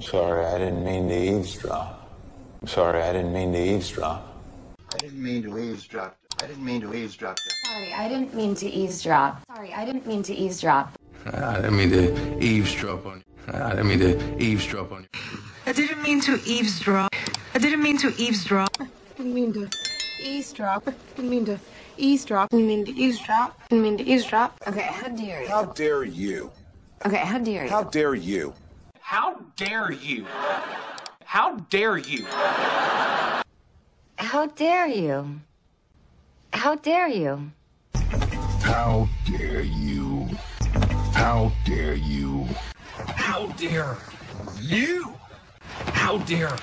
Sorry, I didn't mean to eavesdrop. Sorry, I didn't mean to eavesdrop. I didn't mean to eavesdrop. I didn't mean to eavesdrop. Sorry, I didn't mean to eavesdrop. Sorry, I didn't mean to eavesdrop. I didn't mean to eavesdrop on you. I didn't mean to eavesdrop on you. I didn't mean to eavesdrop. I didn't mean to eavesdrop. I didn't mean to eavesdrop. I didn't mean to eavesdrop. I didn't mean to eavesdrop. I didn't mean to eavesdrop. Okay, how dare you? How dare you? Okay, how dare you? How dare you? How dare you? How dare you? How dare you? How dare you? How dare you? How dare you? How dare you? How dare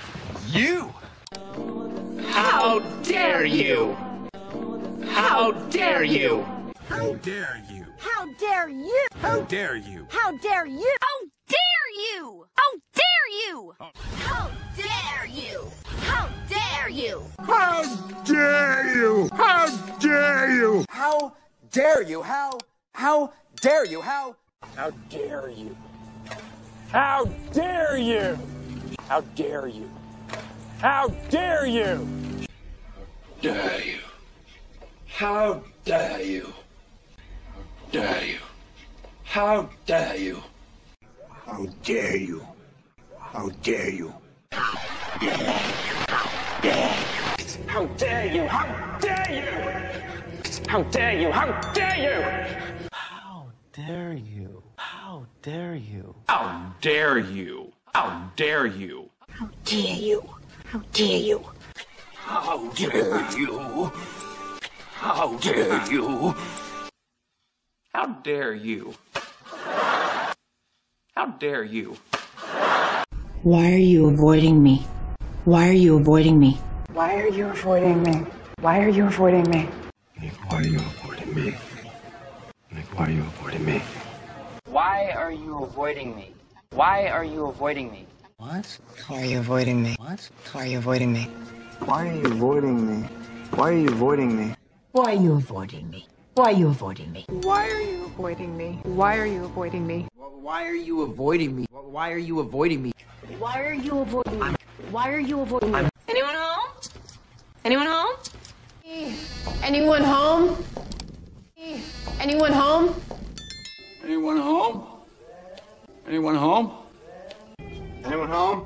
you? How dare you? How dare you? How dare you? How dare you? How dare you? How dare you? How dare you? How dare you? How dare you? How dare you? How dare you? How dare you? How dare you? How dare you? How dare you? How dare you? How dare you? How dare you? How dare you? How dare you? How dare you? How dare you? How dare you? How dare you? How dare you? How dare you? How dare you? How dare you? How dare you? How dare you? How dare you? How dare you? How dare you? How dare you? How dare you? How dare you? How dare you? How dare you? Why are you avoiding me? Why are you avoiding me? Why are you avoiding me? Why are you avoiding me? Nick, why are you avoiding me? Nick, why are you avoiding me? Why are you avoiding me? Why are you avoiding me? What? Why are you avoiding me? What? Why are you avoiding me? Why are you avoiding me? Why are you avoiding me? Why are you avoiding me? Why are you avoiding me? Why are you avoiding me? Why are you avoiding me? Why are you avoiding me? Why are you avoiding me? Why are you avoiding me? Why are you avoiding me? Anyone home? Anyone home? Anyone home? Anyone home? Anyone home? Anyone home? Anyone home? Anyone home?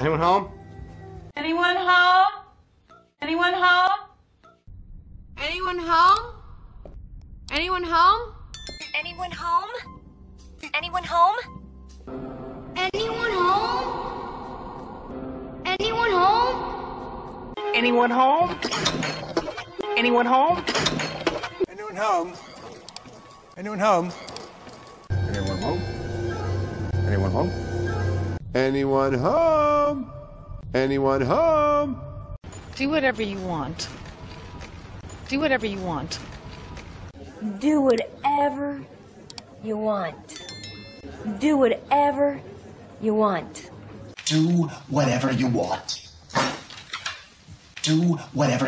Anyone home? Anyone home? Anyone home? Anyone home? Anyone home? Anyone home? Anyone home? Anyone home? Anyone home? Anyone home? Anyone home? Anyone home? Anyone home? Anyone home? Anyone home? Anyone home? Do whatever you want. Do whatever you want. Do whatever you want. Do whatever you want. Do whatever you want. Do whatever you want. Do whatever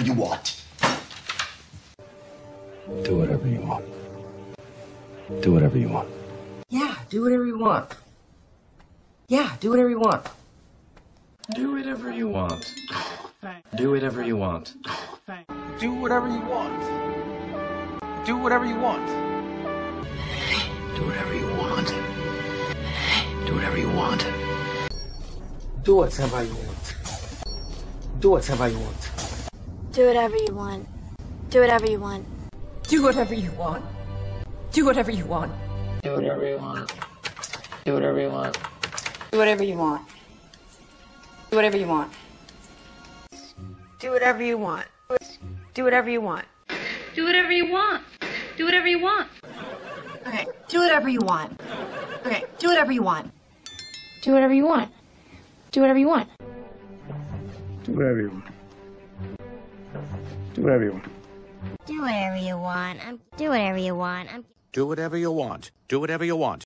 you want. Do whatever you want. Yeah, do whatever you want. Yeah, do whatever you want. Do whatever you want. Do whatever you want. Do whatever you want. Do whatever you want. Do whatever you want. Do whatever you want. Do whatever you want. Do whatever you want. Do whatever you want. Do whatever you want. Do whatever you want. Do whatever you want. Do whatever you want. Do whatever you want. Do whatever you want. Do whatever you want. Do whatever you want. Do whatever you want. Do whatever you want. Do whatever you want. Okay, do whatever you want. Okay, do whatever you want. Do whatever you want. Do whatever you want. Do whatever you want. Do whatever you want. Do whatever you want. Do whatever you want. Do whatever you want. Do whatever you want.